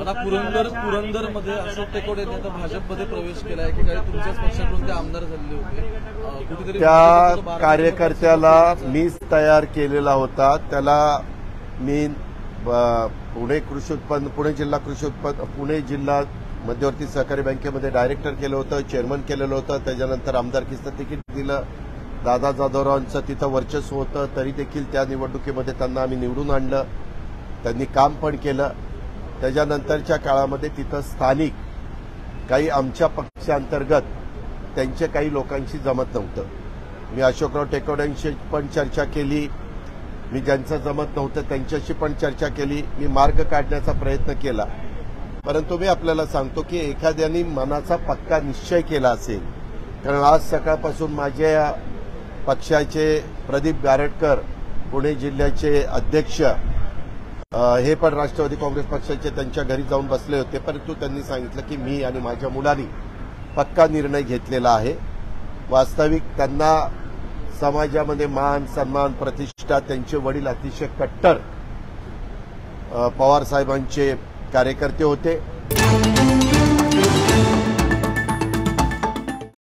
आता पुरंदरमध्ये अशोक टेकवडे यांनी भाजपमध्ये प्रवेश केला आहे की काय तुमच्याच पक्षाकडून ते आमदार झाले होते कुठेतरी त्या कार्यकर्त्याला मीच तयार केलेला होता त्याला मी पुणे जिल्हा मध्यवर्ती सहकारी बँकेमध्ये डायरेक्टर केलं होतं चेअरमन केलेलं होतं त्याच्यानंतर आमदारकीचं तिकीट दिलं दादा जाधवरावांचं तिथं वर्चस्व होतं तरी देखील त्या निवडणुकीमध्ये त्यांना आम्ही निवडून आणलं त्यांनी काम पण केलं त्याच्यानंतरच्या काळामध्ये तिथं स्थानिक काही आमच्या पक्षांतर्गत त्यांचे काही लोकांशी जमत नव्हतं मी अशोकराव टेकवडेंशी पण चर्चा केली मी ज्यांचं जमत नव्हतं त्यांच्याशी पण चर्चा केली मी मार्ग काढण्याचा प्रयत्न केला परंतु मी आपल्याला सांगतो की एखाद्याने मनाचा पक्का निश्चय केला असेल कारण आज सकाळपासून माझ्या पक्षाचे प्रदीप गारेटकर पुणे जिल्ह्याचे अध्यक्ष हे पण राष्ट्रवादी काँग्रेस पक्षाचे त्यांच्या घरी जाऊन बसले होते परंतु त्यांनी सांगितलं की मी आणि माझ्या मुलांनी पक्का निर्णय घेतलेला आहे वास्तविक त्यांना समाजामध्ये मान सन्मान प्रतिष्ठा त्यांचे वडील अतिशय कट्टर पवार साहेबांचे कार्यकर्ते होते।